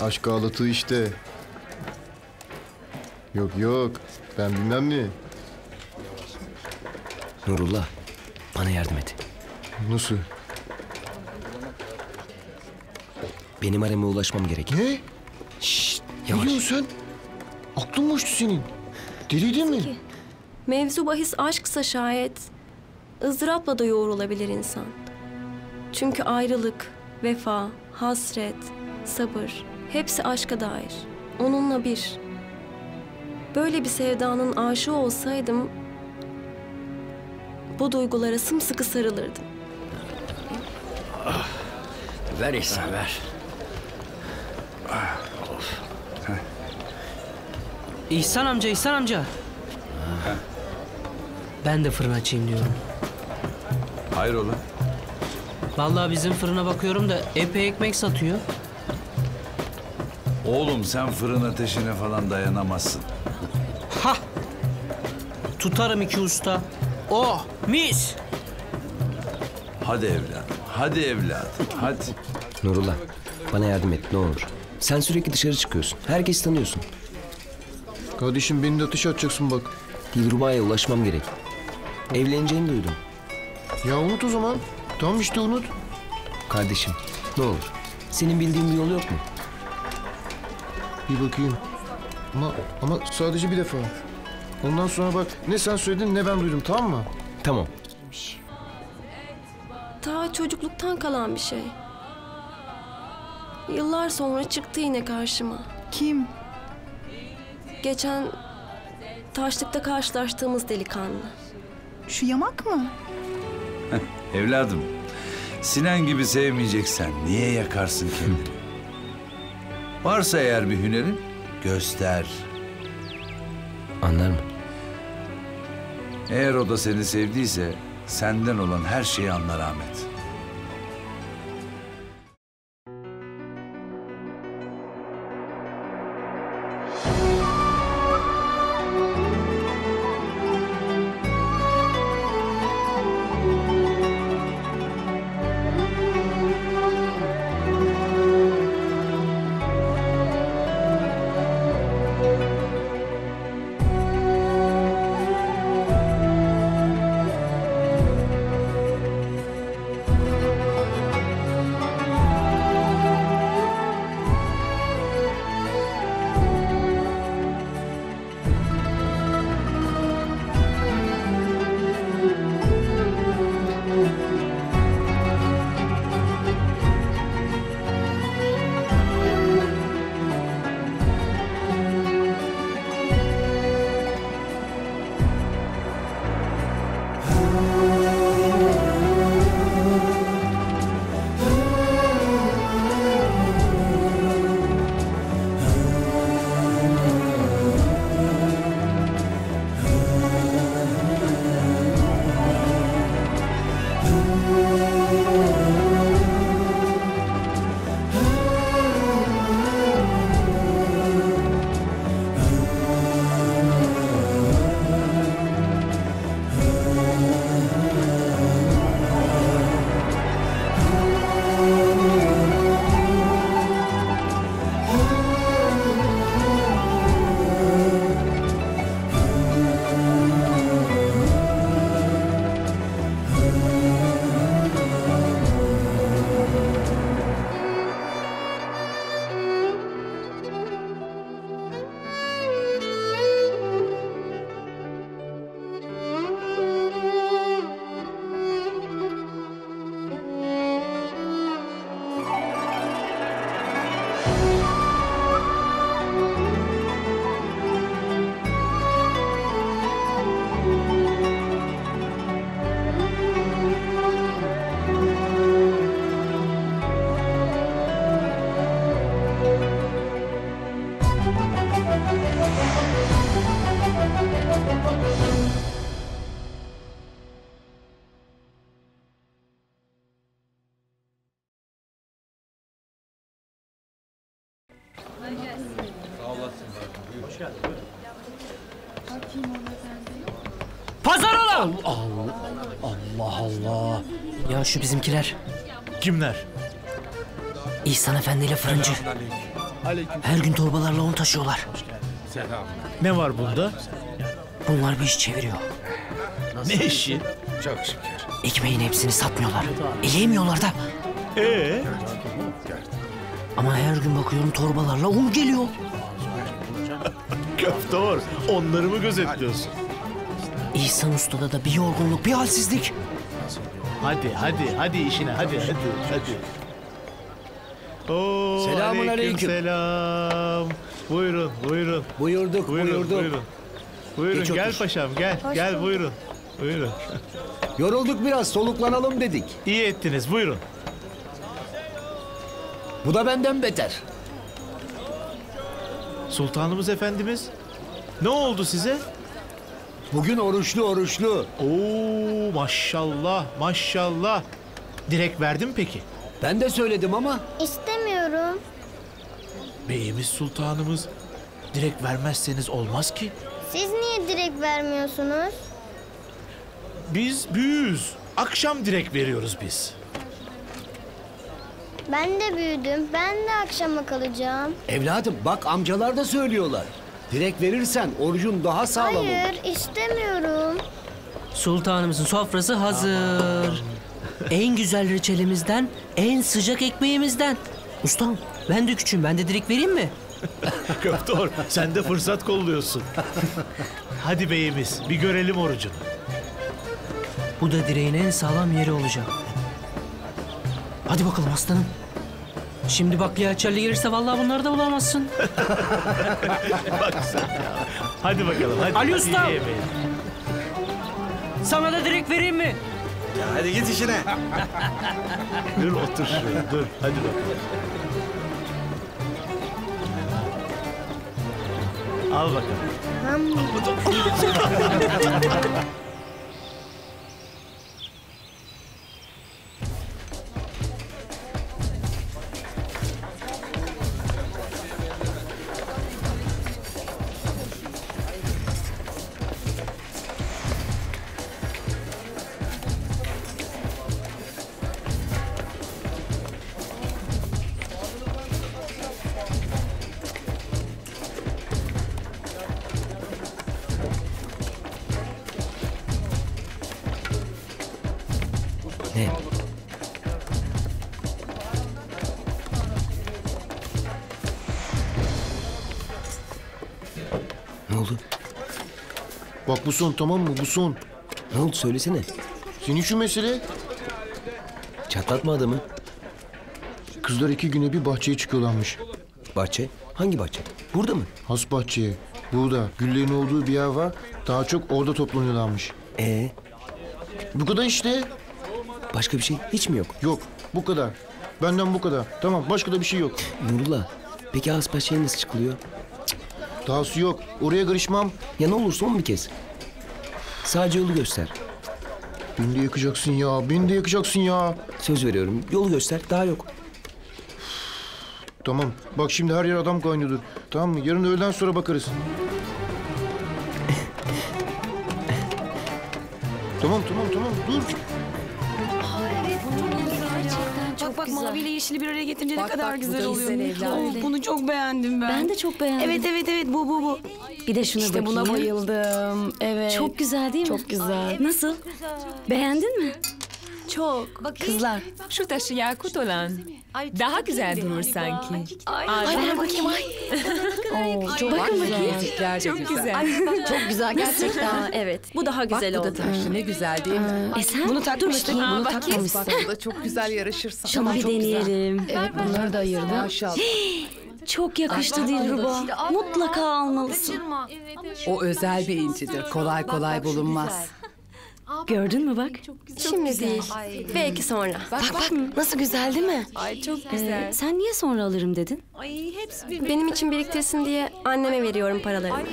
Aşk ağlatı işte. Yok yok, ben bilmem mi? Nurullah, bana yardım et. Nasıl? Benim hareme ulaşmam gerek. Ne? Şşşt, yavaş. Ne diyorsun sen? Aklın boştu senin. Deliydin mi? Mevzu bahis aşksa şayet, ızdırapla da yoğrulabilir insan. Çünkü ayrılık, vefa, hasret, sabır, hepsi aşka dair. Onunla bir. Böyle bir sevdanın aşığı olsaydım, bu duygulara sımsıkı sarılırdım. Ah, ver İhsan, ver. Ah, of. İhsan amca, İhsan amca. Ha. Ben de fırın açayım diyorum. Hayrola? Vallahi bizim fırına bakıyorum da epey ekmek satıyor. Oğlum sen fırın ateşine falan dayanamazsın. Ha! Tutarım iki usta. Oh, mis! Hadi evladım, hadi evladım, hadi. Nurullah, bana yardım et ne olur. Sen sürekli dışarı çıkıyorsun, herkesi tanıyorsun. Kardeşim beni de ateşe atacaksın bak. Dilruba'ya ulaşmam gerek. Evleneceğini duydum. Ya unut o zaman. Tamam işte unut. Kardeşim ne olur. Senin bildiğin bir yol yok mu? Bir bakayım. Ama sadece bir defa. Ondan sonra bak ne sen söyledin ne ben duydum, tamam mı? Tamam. Ta çocukluktan kalan bir şey. Yıllar sonra çıktı yine karşıma. Kim? Geçen taşlıkta karşılaştığımız delikanlı. Şu yamak mı? Evladım, Sinan gibi sevmeyeceksen niye yakarsın kendini? Varsa eğer bir hünerin, göster. Anlar mı? Eğer o da seni sevdiyse, senden olan her şeyi anlar Ahmet. Hazır olun! Allah Allah Allah. Ya şu bizimkiler. Kimler? İhsan Efendi ile fırıncı. Her gün torbalarla onu taşıyorlar. Ne var bunda? Bunlar bir iş çeviriyor. Ne işi? Çok şükür. Ekmeğin hepsini satmıyorlar. Yiyemiyorlar da. Ama her gün bakıyorum torbalarla un geliyor. Köfte var. Onları mı gözetliyorsun? İhsan Usta'da da bir yorgunluk, bir halsizlik. Hadi işine, hadi. Oo, Selamünaleyküm. Selam. Buyurun. Buyurduk. Buyurun, gel paşam, gel buyurun. Yorulduk biraz, soluklanalım dedik. İyi ettiniz, buyurun. Bu da benden beter. Sultanımız Efendimiz, ne oldu size? Bugün oruçlu. Oo, maşallah. Direkt verdim peki? Ben de söyledim ama. İstemiyorum. Beyimiz sultanımız, direkt vermezseniz olmaz ki. Siz niye direkt vermiyorsunuz? Biz büyüğüz. Akşam direkt veriyoruz biz. Ben de büyüdüm. Ben de akşama kalacağım. Evladım bak, amcalar da söylüyorlar. Direkt verirsen orucun daha sağlam olur. Hayır, istemiyorum. Sultanımızın sofrası hazır. En güzel reçelimizden, en sıcak ekmeğimizden. Ustam, ben de küçüğüm. Ben de direkt vereyim mi? Köftor, sen de fırsat kolluyorsun. Hadi beyimiz, bir görelim orucunu. Bu da direğin en sağlam yeri olacak. Hadi bakalım aslanım. Şimdi bakliye çerli gelirse vallahi bunları da bulamazsın. Bak sen ya. Hadi bakalım. Hadi. Ali Usta. Sana da direkt vereyim mi? Ya hadi git işine. Dur otur şuraya. Dur. Hadi bakalım. Al bakalım. Bak bu son, tamam mı? Bu son. Ne oldu söylesene. Senin şu mesele. Çatlatma adamı. Kızlar 2 güne bir bahçeye çıkıyorlarmış. Bahçe? Hangi bahçe? Burada mı? Has bahçeye. Burada. Güllerin olduğu bir yer var. Daha çok orada toplanıyorlarmış. Bu kadar işte. Başka bir şey hiç mi yok? Yok. Bu kadar. Benden bu kadar. Tamam. Başka da bir şey yok. Nurullah. Peki has bahçeye nasıl çıkılıyor? Dahası yok. Oraya karışmam. Ya ne olur son bir kez. Sadece yolu göster. Beni de yakacaksın ya. Söz veriyorum. Yolu göster. Daha yok. Tamam. Bak şimdi her yer adam kaynıyordur. Tamam mı? Yarın öğleden sonra bakarız. Tamam. Dur. Bak maviyle yeşili bir araya getirince ne kadar güzel oluyor. Oh, bunu çok beğendim ben. Ben de çok beğendim. Evet bu. Bir de şuna bakayım. İşte buna bayıldım. Evet. Çok güzel değil mi? Çok güzel. Nasıl? Beğendin mi? Çok. Kızlar. Şu taşı yakut olan. Daha güzel durur sanki. Ay ben bakayım. Bakın. Çok güzel. Çok güzel gerçekten. Evet. Bu daha güzel oldu. Bak bu da taşı ne güzel değil mi? Sen bunu takmıştın. Bunu takmamışsın. Bu da çok güzel yarışırsın. Şunu bir deneyelim. Evet bunları da ayırdım. Çok yakıştı Dilruba. Mutlaka almalısın. O özel bir incidir. Kolay kolay bulunmaz. Gördün mü bak? Şimdi değil. Belki sonra. Bak nasıl güzel değil mi? Ay çok güzel. Sen niye sonra alırım dedin? Ay hepsi benim için biriktirsin diye anneme veriyorum paralarını.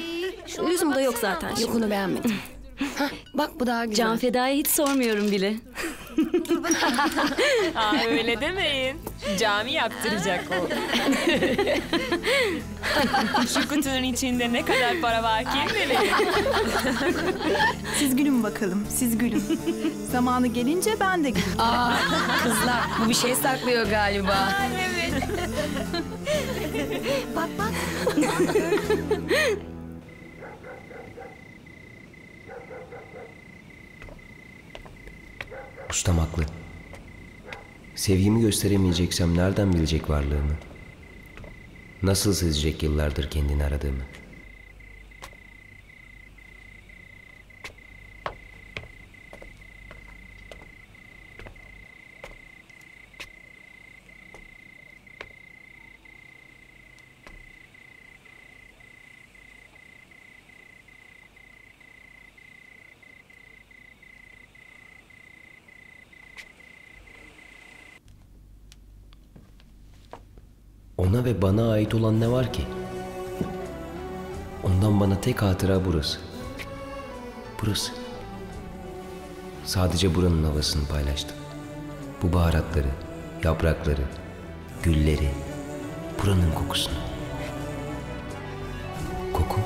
Lüzum da yok zaten şimdi. Yok onu beğenmedim. Bak bu daha güzel. Can Feda'ya hiç sormuyorum bile. Dur bakalım. Aa, öyle demeyin. Cami yaptıracak o. Şu kutunun içinde ne kadar para var kim bilir. Siz gülün bakalım, siz gülün. Zamanı gelince ben de gülüm. Aa, kızlar bu bir şey saklıyor galiba. Aa, evet. Bak bak. Ustam haklı. Sevgimi gösteremeyeceksem nereden bilecek varlığımı? Nasıl sezecek yıllardır kendini aradığımı? Ona ve bana ait olan ne var ki? Ondan bana tek hatıra burası. Burası. Sadece buranın havasını paylaştım. Bu baharatları, yaprakları, gülleri, buranın kokusunu. Koku. Koku.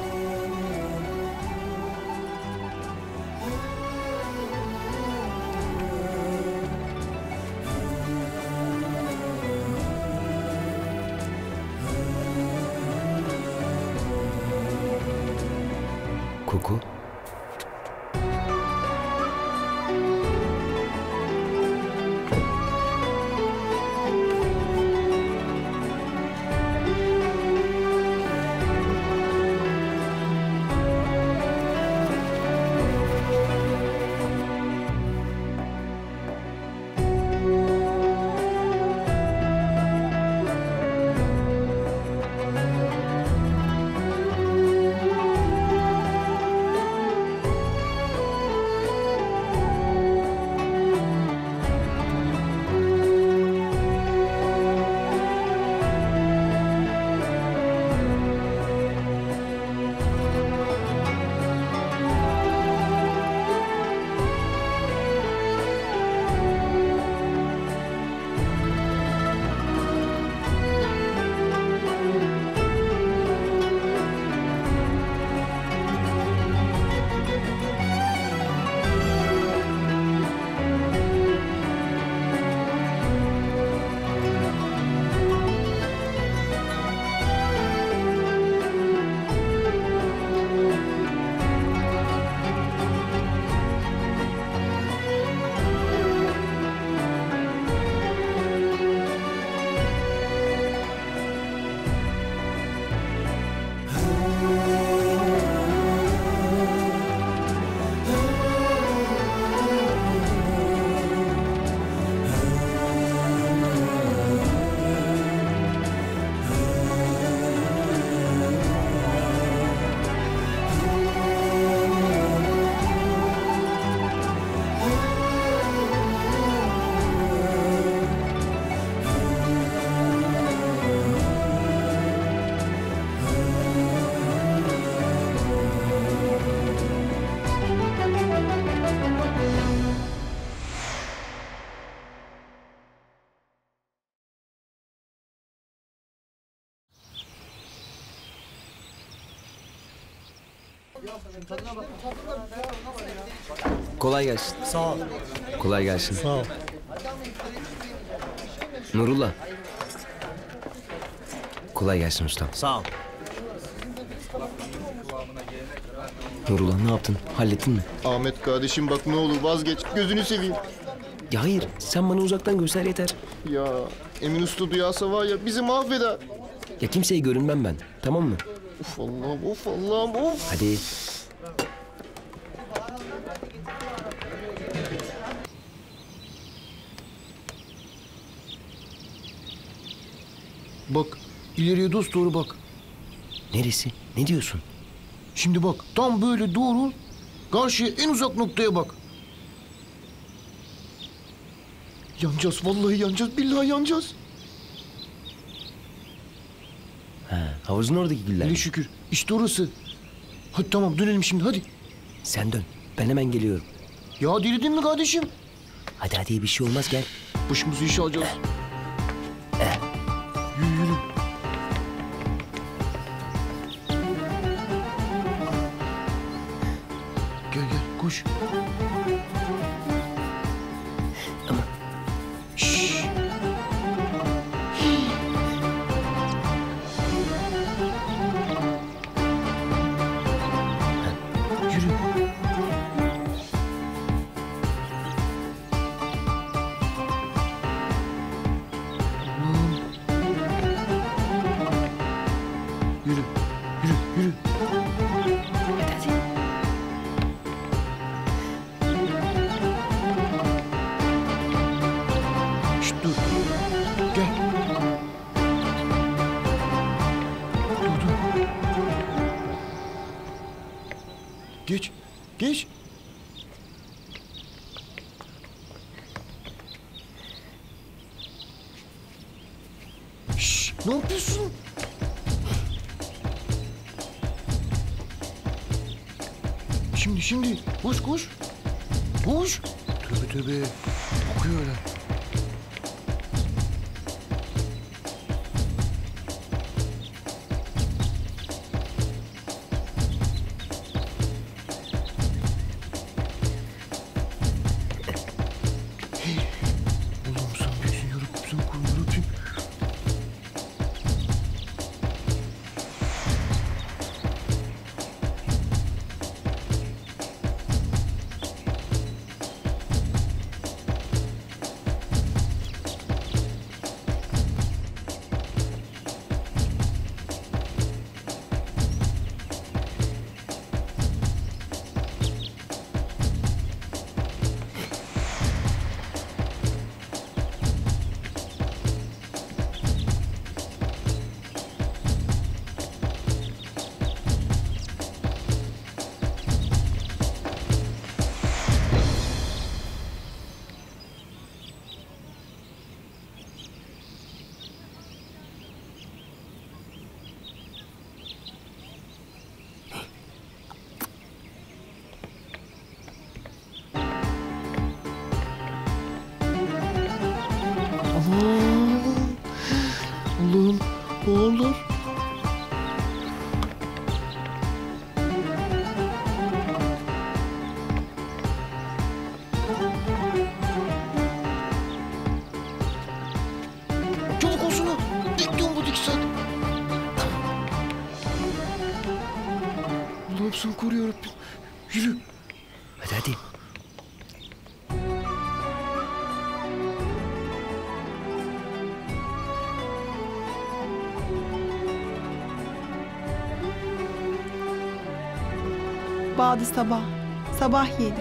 Kolay gelsin. Sağ ol. Kolay gelsin. Sağ ol. Nurullah. Kolay gelsin ustam. Sağ ol. Nurullah ne yaptın? Hallettin mi? Ahmet kardeşim bak ne olur vazgeç. Gözünü seveyim. Ya hayır sen bana uzaktan göster yeter. Ya Emin Usta duyarsa var ya bizi mahveder. Ya kimseye görünmem ben tamam mı? Of Allah'ım of Allah'ım of. Hadi. Bak, ileriye dosdoğru bak. Neresi? Ne diyorsun? Şimdi bak, tam böyle doğru, karşıya en uzak noktaya bak. Yanacağız, vallahi yanacağız, billahi yanacağız. Ha, havuzun oradaki güller. Ne şükür, işte orası. Hadi tamam, dönelim şimdi, hadi. Sen dön, ben hemen geliyorum. Ya delirdin mi kardeşim? Hadi hadi, bir şey olmaz, gel. Başımızı işe alacağız. Yürü yürü. Gel gel, koş. Şimdi koş koş. Koş. Tövbe tövbe. Okuyor öyle. Adı sabah, sabah yedi.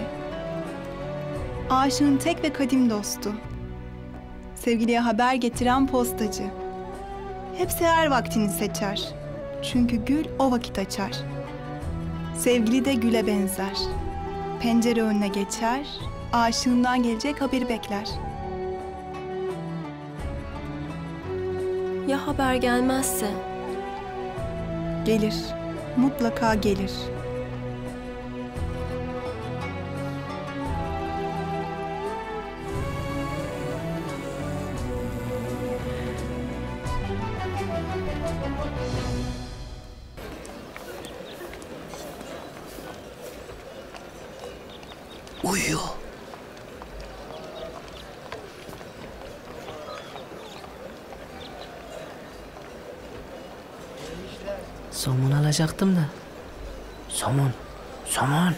Aşığın tek ve kadim dostu. Sevgiliye haber getiren postacı. Hep seher vaktini seçer. Çünkü gül o vakit açar. Sevgili de güle benzer. Pencere önüne geçer, aşığından gelecek haberi bekler. Ya haber gelmezse? Gelir, mutlaka gelir. Alacaktım da. Somon, somon.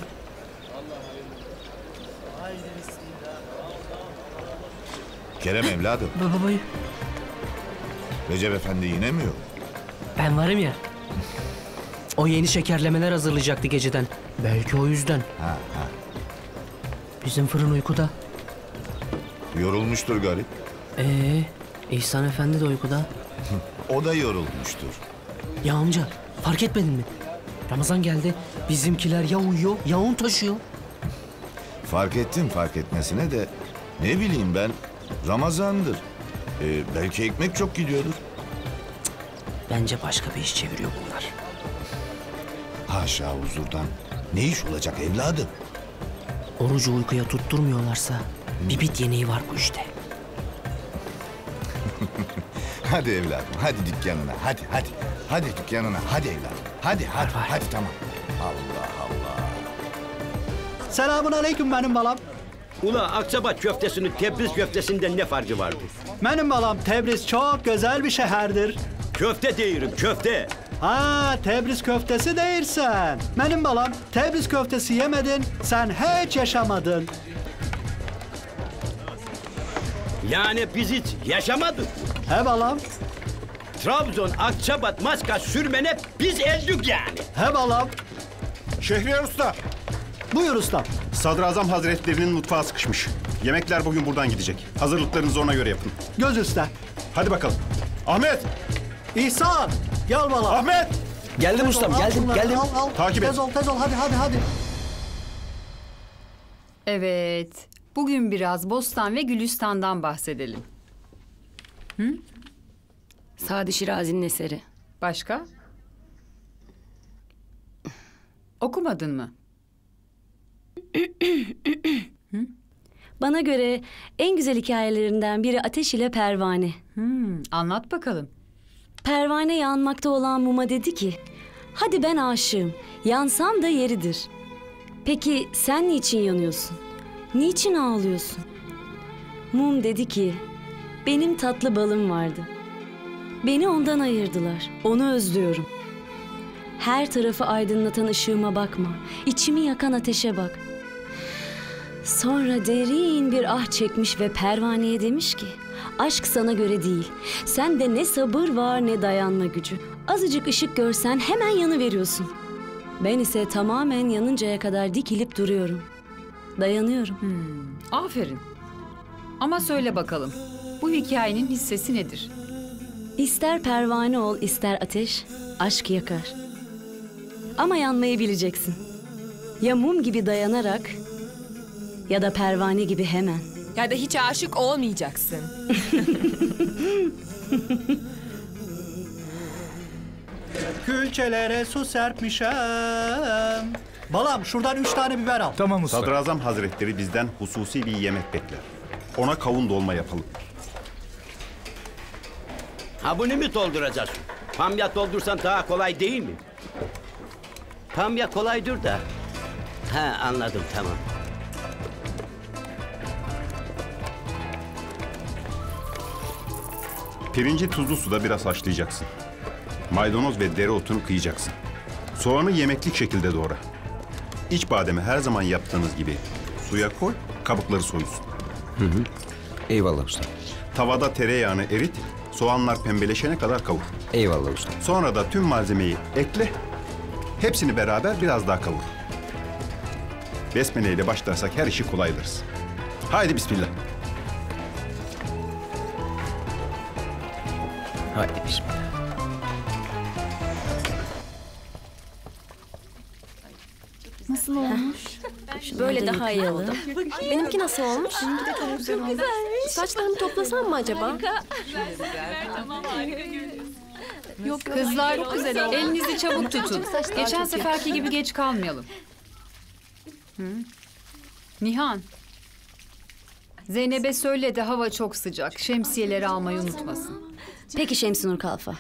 Kerem evladım. Baba bayım. Recep Efendi yine mi yok? Ben varım ya. O yeni şekerlemeler hazırlayacaktı geceden. Belki o yüzden. Ha. Bizim fırın uykuda. Yorulmuştur garip. İhsan Efendi de uykuda. O da yorulmuştur. Ya amca. Fark etmedin mi? Ramazan geldi, bizimkiler ya uyuyor, ya un taşıyor. Fark ettim fark etmesine de, ne bileyim ben, Ramazan'dır. Belki ekmek çok gidiyordur. Bence başka bir iş çeviriyor bunlar. Haşa huzurdan, ne iş olacak evladım? Orucu uykuya tutturmuyorlarsa, Bir bit yeneği var bu işte. Hadi evladım, hadi dükkanına, hadi. Hadi dükkanına, hadi evladım. Hadi, tamam. Allah Allah. Selamünaleyküm benim balam. Ula Akçabat köftesinin Tebriz köftesinden ne farkı vardır? Benim balam, Tebriz çok güzel bir şehirdir. Köfte deyirim, köfte. Ha, Tebriz köftesi değilsen. Benim balam, Tebriz köftesi yemedin, sen hiç yaşamadın. Yani biz hiç yaşamadık. He balam. Trabzon, Akçabat, Maska, Sürmene biz eldik yani. He balam. Şehriyar Usta. Buyur usta. Sadrazam Hazretlerinin mutfağı sıkışmış. Yemekler bugün buradan gidecek. Hazırlıklarınızı ona göre yapın. Göz üstte. Hadi bakalım. Ahmet. İhsan. Gel balam. Ahmet. Geldim ustam, geldim. Al. Takip et. Tez ol, hadi. Evet. Bugün biraz Bostan ve Gülistan'dan bahsedelim. Hı? Sadi Şirazi'nin eseri. Başka? Okumadın mı? Hı? Bana göre en güzel hikayelerinden biri Ateş ile Pervane. Anlat bakalım. Pervane yanmakta olan muma dedi ki, hadi ben aşığım, yansam da yeridir. Peki sen niçin yanıyorsun? Niçin ağlıyorsun? Mum dedi ki, benim tatlı balım vardı. Beni ondan ayırdılar, onu özlüyorum. Her tarafı aydınlatan ışığıma bakma, içimi yakan ateşe bak. Sonra derin bir ah çekmiş ve pervaneye demiş ki, aşk sana göre değil, sende ne sabır var ne dayanma gücü. Azıcık ışık görsen hemen yanıveriyorsun. Ben ise tamamen yanıncaya kadar dikilip duruyorum. Dayanıyorum. Aferin. Ama söyle bakalım, bu hikayenin hissesi nedir? İster pervane ol, ister ateş, aşk yakar. Ama yanmayı bileceksin. Ya mum gibi dayanarak, ya da pervane gibi hemen. Ya da hiç aşık olmayacaksın. Külçelere su serpmişem. Balam, şuradan 3 tane biber al. Tamam usta. Sadrazam Hazretleri bizden hususi bir yemek bekler. Ona kavun dolma yapalım. Ha, bunu mu dolduracağız? Pamya doldursan daha kolay değil mi? Pamya kolaydır da. Ha, anladım, tamam. Pirinci tuzlu suda biraz haşlayacaksın. Maydanoz ve dereotunu kıyacaksın. Soğanı yemeklik şekilde doğra. İç bademi her zaman yaptığınız gibi suya koy, kabukları soyulsun. Hı. Eyvallah usta. Tavada tereyağını erit, soğanlar pembeleşene kadar kavur. Eyvallah usta. Sonra da tüm malzemeyi ekle, hepsini beraber biraz daha kavur. Besmele ile başlarsak her işi kolaylarız. Haydi bismillah. Haydi bismillah. Nasıl olmuş? Böyle daha iyi oldu. Benimki nasıl olmuş? Saçlarını toplasam mı acaba? Yok, kızlar çok güzel oldu. Elinizi çabuk tutun. Geçen seferki gibi geç kalmayalım. Nihan. Zeynep'e söyle de hava çok sıcak. Şemsiyeleri almayı unutmasın. Peki Şems Nur Kalfa.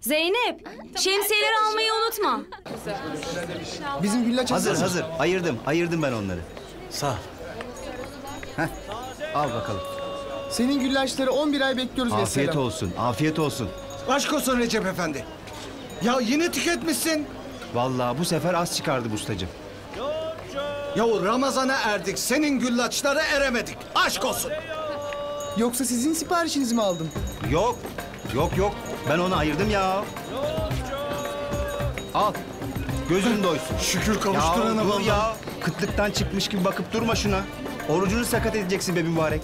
Zeynep, şemsiyeleri almayı unutma. Bizim güllaç hazır. Ayırdım ben onları. Sağ ol. Heh, al bakalım. Senin güllaçları 11 ay bekliyoruz. Afiyet olsun. Aşk olsun Recep Efendi. Ya yine tüketmişsin. Vallahi bu sefer az çıkardı ustacığım. Ya Ramazan'a erdik, senin güllaçlara eremedik. Aşk olsun. Yoksa sizin siparişinizi mi aldım? Yok. Ben onu ayırdım ya. Al. Gözün doysun. Şükür kavuşturana vallahi. Ya. Kıtlıktan çıkmış gibi bakıp durma şuna. Orucunu sakat edeceksin be mübarek.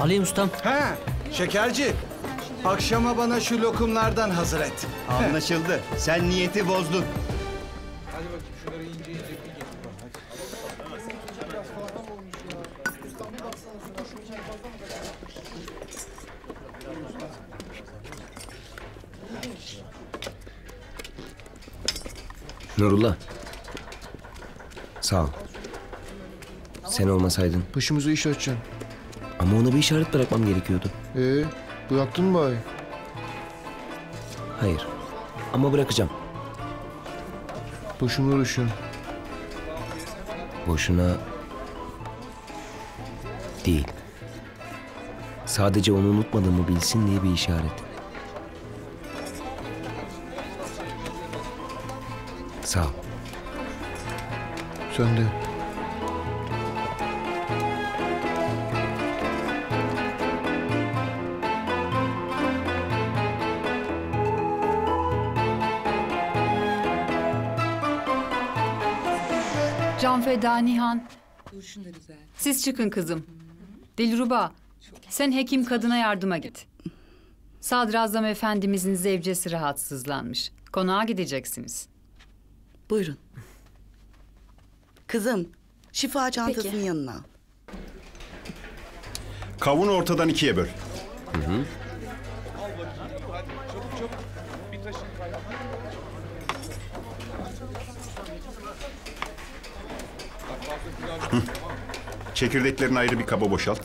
Alayım ustam. He. Şekerci. Akşama bana şu lokumlardan hazır et. Anlaşıldı. Sen niyeti bozdun. Hadi bakayım şunları ince. Nurullah. Sağ ol. Sen olmasaydın. Başımızı iş açacaksın. Ama ona bir işaret bırakmam gerekiyordu. Bıraktın mı bari? Hayır. Ama bırakacağım. Boşuna uğraşıyorum. Boşuna... değil. Sadece onu unutmadığımı bilsin diye bir işaret. Sağ ol. Sen de. Can Feda, Nihan. Siz çıkın kızım. Dilruba, sen hekim kadına yardıma git. Sadrazam Efendimizin zevcesi rahatsızlanmış. Konağa gideceksiniz. Buyurun. Kızım, şifa çantasının yanına al. Kavunu ortadan ikiye böl. Hı hı. Hı. Çekirdeklerini ayrı bir kaba boşalt.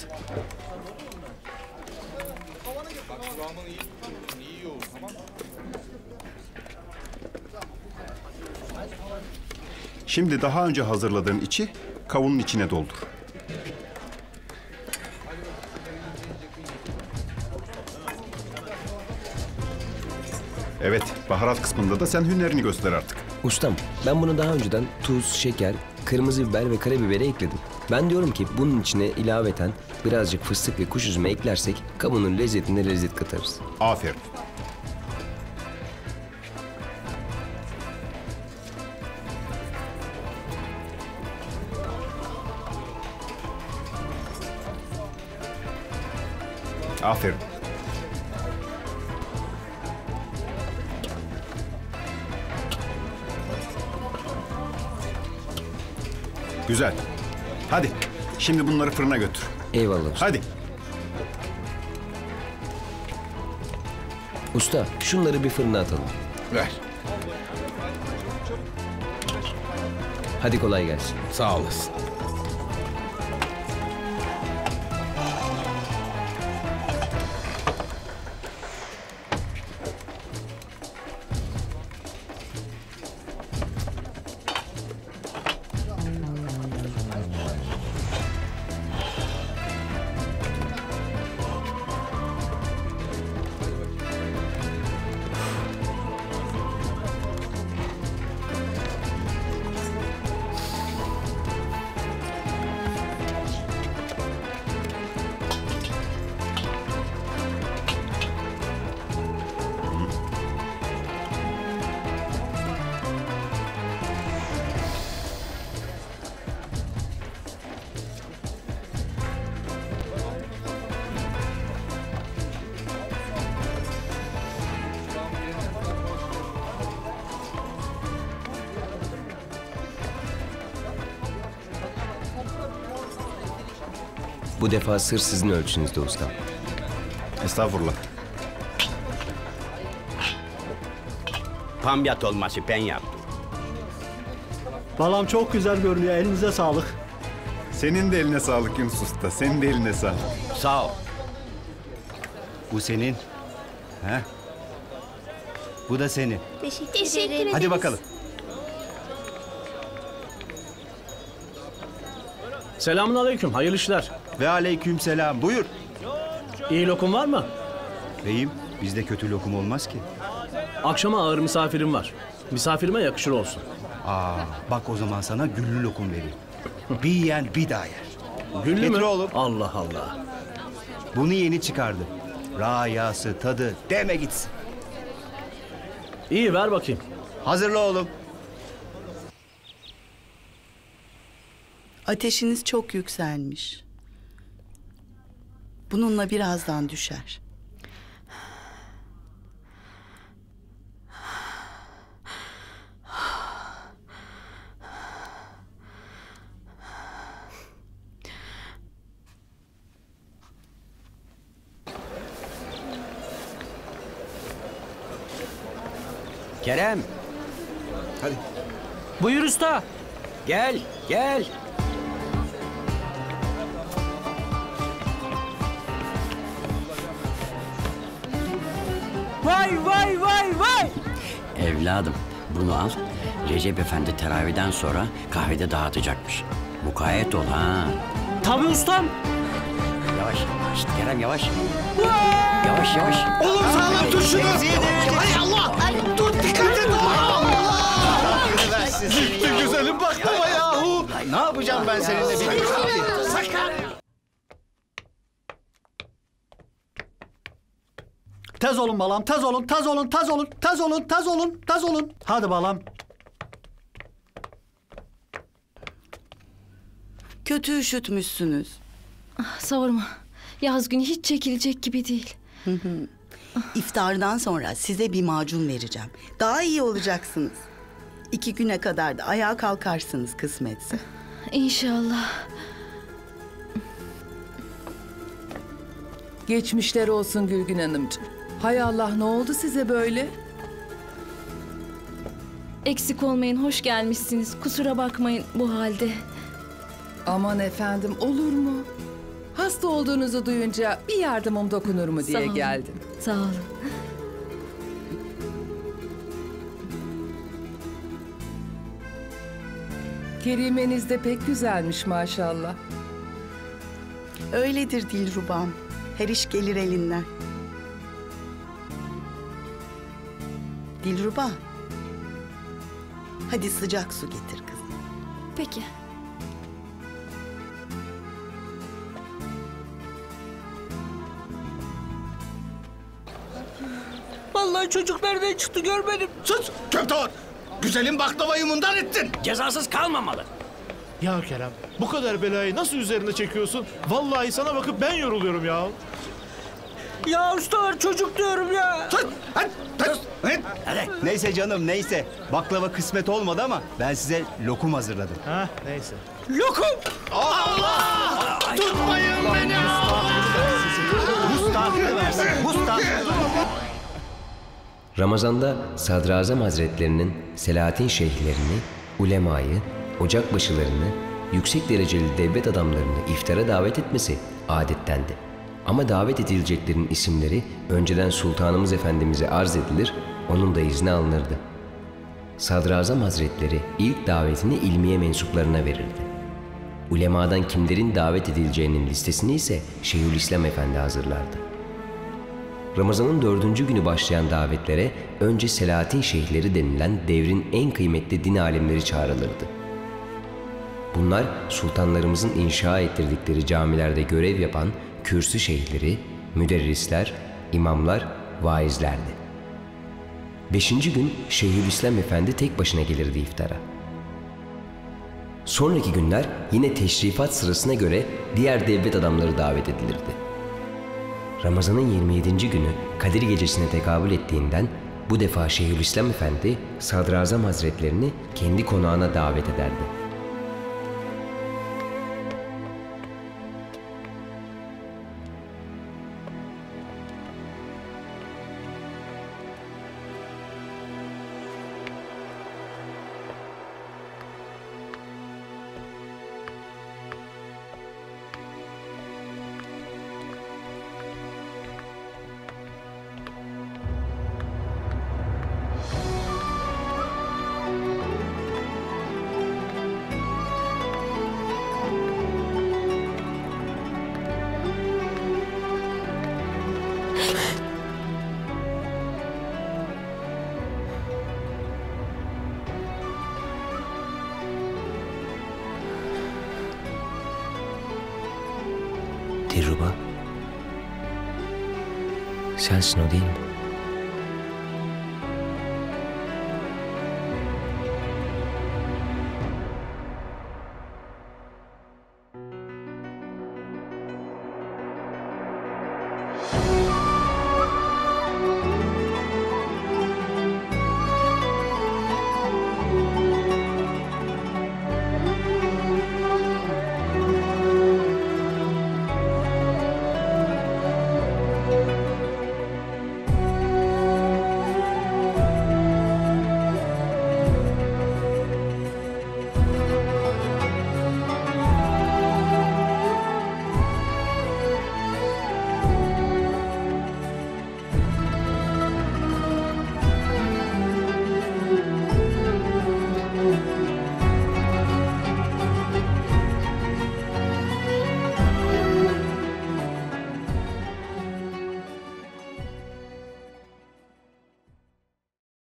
Şimdi daha önce hazırladığın içi kavunun içine doldur. Evet, baharat kısmında da sen hünerini göster artık. Ustam, ben bunu daha önceden tuz, şeker, kırmızı biber ve karabiberi ekledim. Ben diyorum ki bunun içine ilaveten birazcık fıstık ve kuş üzümü eklersek kavunun lezzetine lezzet katarız. Aferin. Aferin. Güzel. Hadi, şimdi bunları fırına götür. Eyvallah usta. Hadi. Usta, şunları bir fırına atalım. Ver. Hadi kolay gelsin. Sağ olasın. Bu defa sır sizin ölçünüzde ustam. Estağfurullah. Pamyat olması ben yaptım. Balam çok güzel görünüyor. Elinize sağlık. Senin de eline sağlık Yunus usta. Senin de eline sağlık. Sağ ol. Bu senin. He? Bu da senin. Teşekkür ederiz. Hadi bakalım. Selamünaleyküm. Hayırlı işler. Ve aleyküm selam. Buyur. İyi lokum var mı? Beyim, bizde kötü lokum olmaz ki. Akşama ağır misafirim var. Misafirime yakışır olsun. Aa, bak o zaman sana güllü lokum vereyim. Bir yiyen bir daha yer. Güllü mü? Getir oğlum. Allah Allah. Bunu yeni çıkardı. Rayası, tadı, deme gitsin. İyi, ver bakayım. Hazırla oğlum. Ateşiniz çok yükselmiş. Bununla birazdan düşer. Kerem. Hadi. Buyur usta. Gel, gel. vay vay! Evladım bunu al. Recep Efendi teravihden sonra kahvede dağıtacakmış. Mukayyet ol ha. Tabii ustam. Yavaş yavaş Kerem yavaş. Yavaş yavaş. Oğlum sağlam tut şunu. Hay Allah! Dur dikkat et. Gitti güzelim baklava yahu. Ne yapacağım ben seninle bilmiyorum. Sakın. Tez olun balam, tez olun, tez olun, tez olun, tez olun, tez olun, tez olun. Hadi balam. Kötü üşütmüşsünüz. Ah, sorma. Yaz günü hiç çekilecek gibi değil. İftardan sonra size bir macun vereceğim. Daha iyi olacaksınız. 2 güne kadar da ayağa kalkarsınız kısmetse. İnşallah. Geçmişler olsun Gülgün Hanımcığım. Hay Allah, ne oldu size böyle? Eksik olmayın, hoş gelmişsiniz. Kusura bakmayın bu halde. Aman efendim, olur mu? Hasta olduğunuzu duyunca bir yardımım dokunur mu diye geldim. Sağ olun. Kerimeniz de pek güzelmiş maşallah. Öyledir Dilruba'm. Her iş gelir elinden. Dilruba, hadi sıcak su getir kızım. Peki. Vallahi çocuk nereden çıktı görmedim. Sus köptor! Güzelim baklavayı mundan ettin. Cezasız kalmamalı. Ya Kerem, bu kadar belayı nasıl üzerine çekiyorsun? Vallahi sana bakıp ben yoruluyorum ya. Ya ustalar çocuk diyorum ya. Tut, tut, tut. Neyse canım, neyse. Baklava kısmet olmadı ama ben size lokum hazırladım. Ha, neyse. Lokum! Allah! Tutmayın beni! Usta, usta. Ramazan'da Sadrazam Hazretlerinin Selahattin Şeyhlerini, ulemayı, ocakbaşılarını, yüksek dereceli devlet adamlarını iftara davet etmesi adettendi. Ama davet edileceklerin isimleri önceden Sultanımız Efendimiz'e arz edilir, onun da izni alınırdı. Sadrazam Hazretleri ilk davetini ilmiye mensuplarına verirdi. Ulemadan kimlerin davet edileceğinin listesini ise Şeyhülislam Efendi hazırlardı. Ramazan'ın 4. günü başlayan davetlere önce Selahattin Şeyhleri denilen devrin en kıymetli din alimleri çağrılırdı. Bunlar sultanlarımızın inşa ettirdikleri camilerde görev yapan kürsü şeyhleri, müderrisler, imamlar, vaizlerdi. 5. gün Şeyhülislam Efendi tek başına gelirdi iftara. Sonraki günler yine teşrifat sırasına göre diğer devlet adamları davet edilirdi. Ramazan'ın 27. günü Kadir Gecesi'ne tekabül ettiğinden bu defa Şeyhülislam Efendi Sadrazam Hazretlerini kendi konağına davet ederdi. Dilruba, sensin o değil mi?